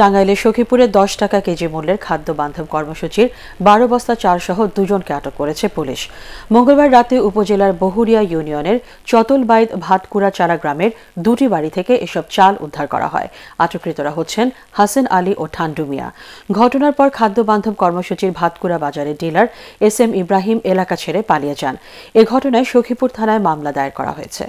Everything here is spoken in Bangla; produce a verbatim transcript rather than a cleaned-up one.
টাঙ্গাইলে সখীপুরে দশ টাকা কেজি মূল্যের খাদ্য বান্ধব কর্মসূচির বারো বস্তা চাল সহ দুজনকে আটক করেছে পুলিশ। মঙ্গলবার রাতে উপজেলার বহুরিয়া ইউনিয়নের চতলবাইদ ভাতকুড়া চারা গ্রামের দুটি বাড়ি থেকে এসব চাল উদ্ধার করা হয়। আটককৃতরা হচ্ছেন হাসেন আলী ও ঠান্ডু মিয়া। ঘটনার পর খাদ্য বান্ধব কর্মসূচির ভাতকুড়া বাজারের ডিলার এস এম ইব্রাহিম এলাকা ছেড়ে পালিয়ে যান। এ ঘটনায় সখীপুর থানায় মামলা দায়ের করা হয়েছে।